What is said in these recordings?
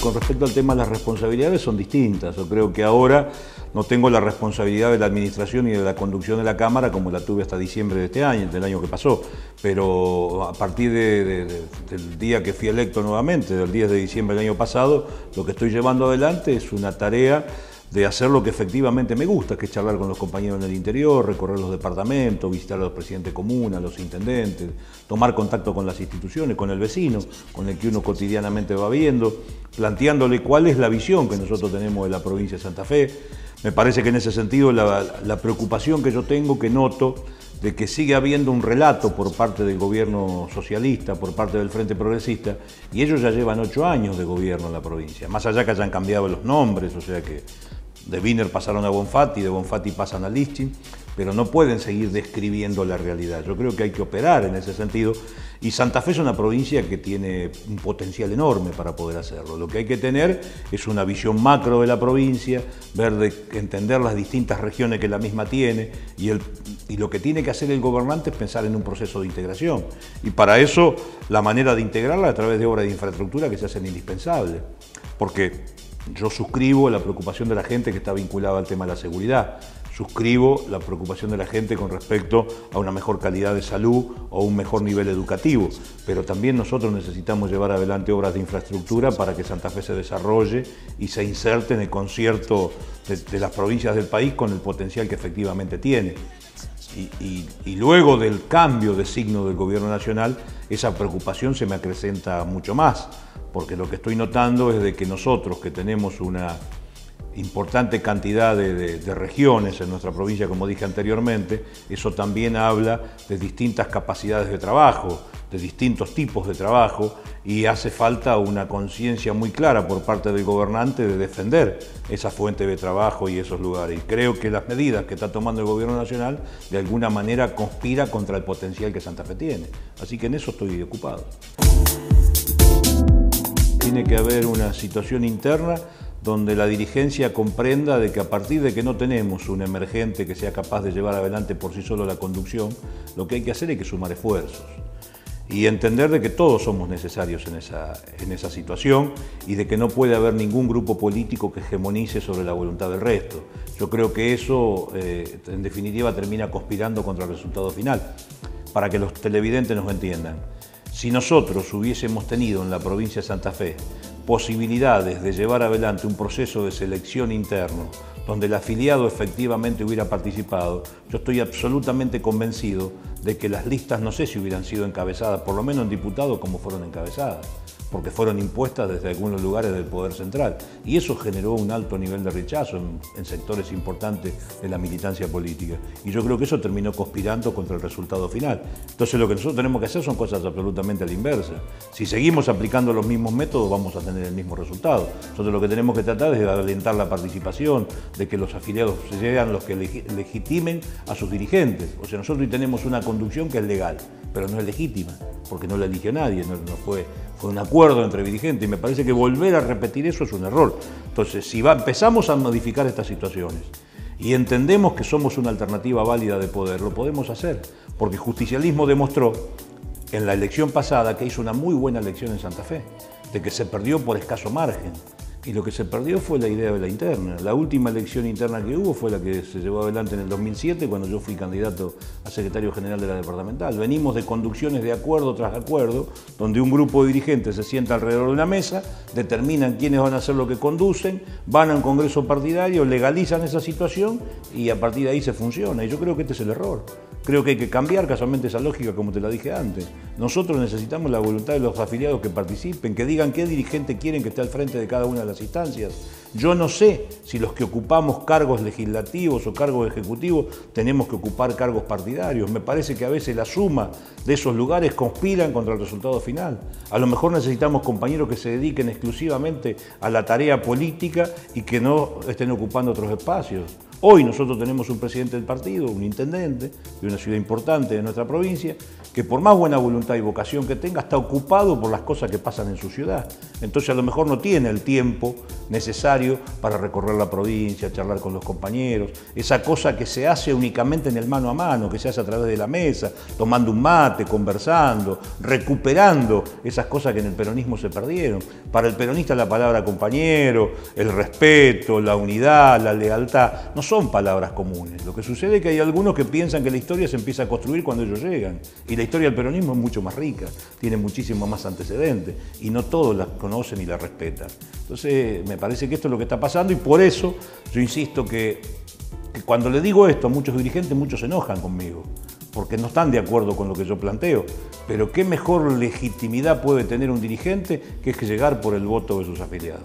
con respecto al tema de las responsabilidades son distintas. Yo creo que ahora no tengo la responsabilidad de la administración y de la conducción de la Cámara como la tuve hasta diciembre de este año, del año que pasó. Pero a partir del día que fui electo nuevamente, del 10 de diciembre del año pasado, lo que estoy llevando adelante es una tarea de hacer lo que efectivamente me gusta, que es charlar con los compañeros en el interior, recorrer los departamentos, visitar a los presidentes de comunas, los intendentes, tomar contacto con las instituciones, con el vecino, con el que uno cotidianamente va viendo, planteándole cuál es la visión que nosotros tenemos de la provincia de Santa Fe. Me parece que en ese sentido la preocupación que yo tengo, que noto, de que sigue habiendo un relato por parte del gobierno socialista, por parte del Frente Progresista, y ellos ya llevan 8 años de gobierno en la provincia, más allá que hayan cambiado los nombres, o sea que de Binner pasaron a Bonfatti, de Bonfatti pasan a Lischin, pero no pueden seguir describiendo la realidad. Yo creo que hay que operar en ese sentido, y Santa Fe es una provincia que tiene un potencial enorme para poder hacerlo. Lo que hay que tener es una visión macro de la provincia, entender las distintas regiones que la misma tiene, y lo que tiene que hacer el gobernante es pensar en un proceso de integración, y para eso la manera de integrarla es a través de obras de infraestructura que se hacen indispensables, porque yo suscribo la preocupación de la gente que está vinculada al tema de la seguridad, suscribo la preocupación de la gente con respecto a una mejor calidad de salud o un mejor nivel educativo, pero también nosotros necesitamos llevar adelante obras de infraestructura para que Santa Fe se desarrolle y se inserte en el concierto de las provincias del país con el potencial que efectivamente tiene. Y luego del cambio de signo del gobierno nacional, esa preocupación se me acrecenta mucho más, porque lo que estoy notando es de que nosotros, que tenemos una importante cantidad de regiones en nuestra provincia, como dije anteriormente, eso también habla de distintas capacidades de trabajo, de distintos tipos de trabajo, y hace falta una conciencia muy clara por parte del gobernante de defender esa fuente de trabajo y esos lugares. Y creo que las medidas que está tomando el gobierno nacional de alguna manera conspira contra el potencial que Santa Fe tiene. Así que en eso estoy ocupado. Tiene que haber una situación interna donde la dirigencia comprenda de que a partir de que no tenemos un emergente que sea capaz de llevar adelante por sí solo la conducción, lo que hay que hacer es que sumar esfuerzos y entender de que todos somos necesarios en esa situación y de que no puede haber ningún grupo político que hegemonice sobre la voluntad del resto. Yo creo que eso, en definitiva, termina conspirando contra el resultado final, para que los televidentes nos entiendan. Si nosotros hubiésemos tenido en la provincia de Santa Fe posibilidades de llevar adelante un proceso de selección interno, donde el afiliado efectivamente hubiera participado, yo estoy absolutamente convencido de que las listas no sé si hubieran sido encabezadas, por lo menos en diputados, como fueron encabezadas, porque fueron impuestas desde algunos lugares del Poder Central. Y eso generó un alto nivel de rechazo en sectores importantes de la militancia política. Y yo creo que eso terminó conspirando contra el resultado final. Entonces lo que nosotros tenemos que hacer son cosas absolutamente a la inversa. Si seguimos aplicando los mismos métodos vamos a tener el mismo resultado. Nosotros lo que tenemos que tratar es de alentar la participación, de que los afiliados sean los que legitimen a sus dirigentes. O sea, nosotros tenemos una conducción que es legal, pero no es legítima, porque no la eligió nadie, no fue un acuerdo entre dirigentes, y me parece que volver a repetir eso es un error. Entonces, si empezamos a modificar estas situaciones y entendemos que somos una alternativa válida de poder, lo podemos hacer, porque el justicialismo demostró en la elección pasada que hizo una muy buena elección en Santa Fe, de que se perdió por escaso margen. Y lo que se perdió fue la idea de la interna. La última elección interna que hubo fue la que se llevó adelante en el 2007, cuando yo fui candidato a secretario general de la departamental. Venimos de conducciones de acuerdo tras acuerdo, donde un grupo de dirigentes se sienta alrededor de una mesa, determinan quiénes van a hacer lo que conducen, van a un congreso partidario, legalizan esa situación y a partir de ahí se funciona. Y yo creo que este es el error. Creo que hay que cambiar casualmente esa lógica, como te la dije antes. Nosotros necesitamos la voluntad de los afiliados que participen, que digan qué dirigente quieren que esté al frente de cada una de las instancias. Yo no sé si los que ocupamos cargos legislativos o cargos ejecutivos tenemos que ocupar cargos partidarios. Me parece que a veces la suma de esos lugares conspiran contra el resultado final. A lo mejor necesitamos compañeros que se dediquen exclusivamente a la tarea política y que no estén ocupando otros espacios. Hoy nosotros tenemos un presidente del partido, un intendente de una ciudad importante de nuestra provincia, que por más buena voluntad y vocación que tenga, está ocupado por las cosas que pasan en su ciudad. Entonces a lo mejor no tiene el tiempo necesario para recorrer la provincia, charlar con los compañeros, esa cosa que se hace únicamente en el mano a mano, que se hace a través de la mesa, tomando un mate, conversando, recuperando esas cosas que en el peronismo se perdieron. Para el peronista la palabra compañero, el respeto, la unidad, la lealtad, no son palabras comunes. Lo que sucede es que hay algunos que piensan que la historia se empieza a construir cuando ellos llegan. Y la historia del peronismo es mucho más rica, tiene muchísimo más antecedentes y no todos la conocen y la respetan. Entonces me parece que esto es lo que está pasando y por eso yo insisto que cuando le digo esto a muchos dirigentes, muchos se enojan conmigo porque no están de acuerdo con lo que yo planteo. Pero qué mejor legitimidad puede tener un dirigente que es que llegar por el voto de sus afiliados.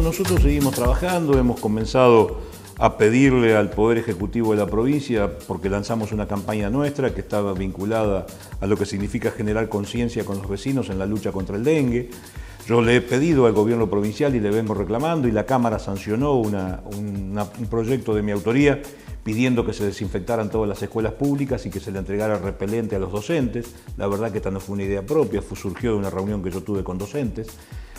Nosotros seguimos trabajando, hemos comenzado a pedirle al Poder Ejecutivo de la provincia, porque lanzamos una campaña nuestra que estaba vinculada a lo que significa generar conciencia con los vecinos en la lucha contra el dengue. Yo le he pedido al gobierno provincial y le vengo reclamando, y la Cámara sancionó un proyecto de mi autoría pidiendo que se desinfectaran todas las escuelas públicas y que se le entregara repelente a los docentes. La verdad que esta no fue una idea propia, surgió de una reunión que yo tuve con docentes.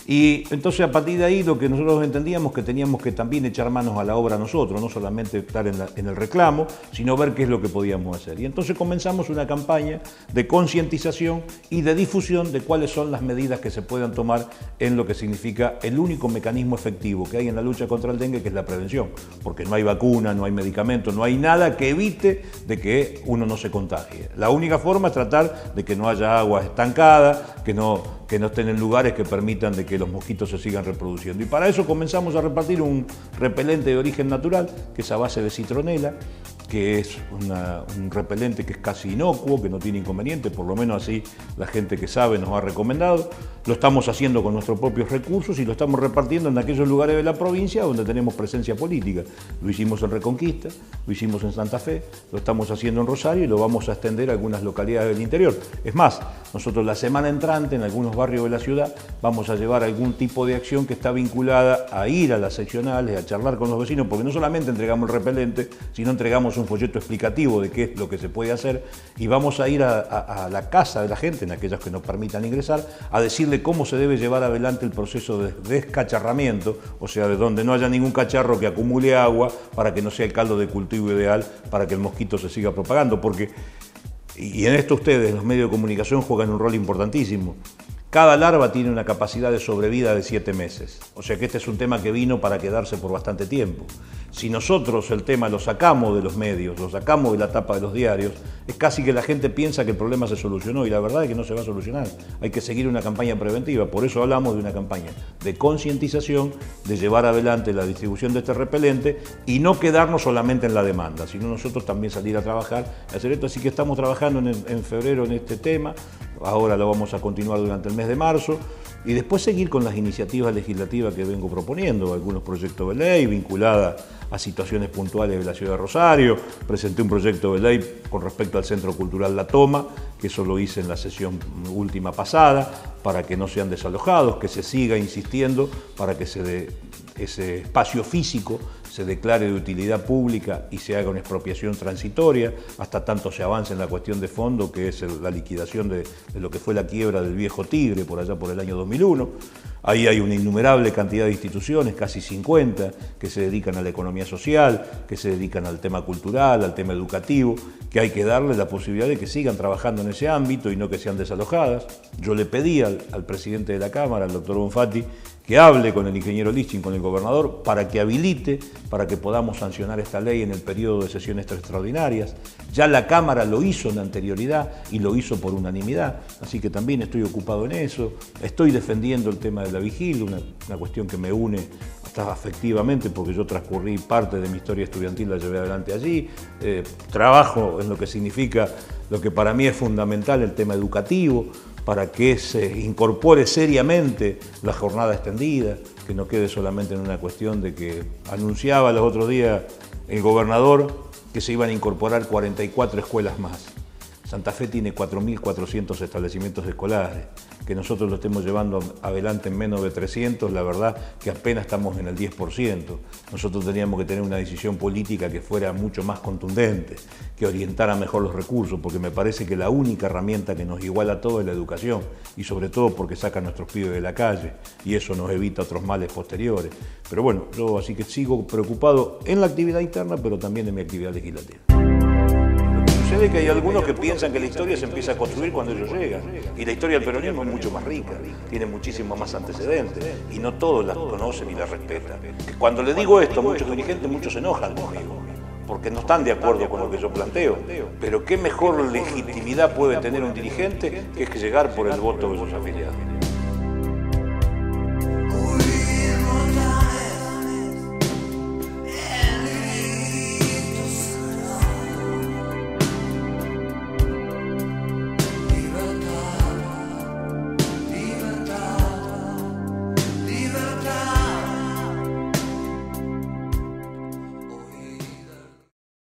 Y entonces a partir de ahí lo que nosotros entendíamos que teníamos que también echar manos a la obra nosotros, no solamente estar en el reclamo, sino ver qué es lo que podíamos hacer. Y entonces comenzamos una campaña de concientización y de difusión de cuáles son las medidas que se puedan tomar en lo que significa el único mecanismo efectivo que hay en la lucha contra el dengue, que es la prevención. Porque no hay vacuna, no hay medicamento, no hay nada que evite de que uno no se contagie. La única forma es tratar de que no haya agua estancada, que no estén en lugares que permitan de que los mosquitos se sigan reproduciendo. Y para eso comenzamos a repartir un repelente de origen natural, que es a base de citronela, que es un repelente que es casi inocuo, que no tiene inconveniente, por lo menos así la gente que sabe nos ha recomendado. Lo estamos haciendo con nuestros propios recursos y lo estamos repartiendo en aquellos lugares de la provincia donde tenemos presencia política. Lo hicimos en Reconquista, lo hicimos en Santa Fe, lo estamos haciendo en Rosario y lo vamos a extender a algunas localidades del interior. Es más, nosotros la semana entrante en algunos barrios de la ciudad vamos a llevar algún tipo de acción que está vinculada a ir a las seccionales, a charlar con los vecinos, porque no solamente entregamos el repelente, sino entregamos un folleto explicativo de qué es lo que se puede hacer y vamos a ir a la casa de la gente, en aquellas que nos permitan ingresar, a decirle cómo se debe llevar adelante el proceso de descacharramiento, o sea, de donde no haya ningún cacharro que acumule agua para que no sea el caldo de cultivo ideal para que el mosquito se siga propagando, porque, y en esto ustedes, los medios de comunicación, juegan un rol importantísimo. Cada larva tiene una capacidad de sobrevida de 7 meses. O sea que este es un tema que vino para quedarse por bastante tiempo. Si nosotros el tema lo sacamos de los medios, lo sacamos de la tapa de los diarios, es casi que la gente piensa que el problema se solucionó y la verdad es que no se va a solucionar. Hay que seguir una campaña preventiva. Por eso hablamos de una campaña de concientización, de llevar adelante la distribución de este repelente y no quedarnos solamente en la demanda, sino nosotros también salir a trabajar, a hacer esto. Así que estamos trabajando en febrero en este tema. Ahora lo vamos a continuar durante el mes de marzo y después seguir con las iniciativas legislativas que vengo proponiendo, algunos proyectos de ley vinculados a situaciones puntuales de la ciudad de Rosario. Presenté un proyecto de ley con respecto al Centro Cultural La Toma, que eso lo hice en la sesión última pasada, para que no sean desalojados, que se siga insistiendo para que ese espacio físico se declare de utilidad pública y se haga una expropiación transitoria, hasta tanto se avance en la cuestión de fondo, que es la liquidación de lo que fue la quiebra del viejo Tigre por allá por el año 2001. Ahí hay una innumerable cantidad de instituciones, casi 50, que se dedican a la economía social, que se dedican al tema cultural, al tema educativo, que hay que darles la posibilidad de que sigan trabajando en ese ámbito y no que sean desalojadas. Yo le pedí al presidente de la Cámara, al doctor Bonfatti, que hable con el ingeniero Lischin, con el gobernador, para que habilite, para que podamos sancionar esta ley en el periodo de sesiones extraordinarias. Ya la Cámara lo hizo en anterioridad y lo hizo por unanimidad, así que también estoy ocupado en eso. Estoy defendiendo el tema de la vigilia, una cuestión que me une hasta afectivamente, porque yo transcurrí parte de mi historia estudiantil, la llevé adelante allí. Trabajo en lo que significa, lo que para mí es fundamental, el tema educativo, para que se incorpore seriamente la jornada extendida, que no quede solamente en una cuestión de que anunciaba los otros días el gobernador que se iban a incorporar 44 escuelas más. Santa Fe tiene 4.400 establecimientos escolares, que nosotros lo estemos llevando adelante en menos de 300, la verdad que apenas estamos en el 10%. Nosotros teníamos que tener una decisión política que fuera mucho más contundente, que orientara mejor los recursos, porque me parece que la única herramienta que nos iguala a todos es la educación, y sobre todo porque saca a nuestros pibes de la calle, y eso nos evita otros males posteriores. Pero bueno, yo así que sigo preocupado en la actividad interna, pero también en mi actividad legislativa. Sucede que hay algunos que piensan que la historia se empieza a construir cuando ellos llegan, y la historia del peronismo es mucho más rica, tiene muchísimos más antecedentes, y no todos la conocen y la respetan. Cuando le digo esto, muchos dirigentes, muchos se enojan conmigo, porque no están de acuerdo con lo que yo planteo, pero qué mejor legitimidad puede tener un dirigente que llegar por el voto de sus afiliados.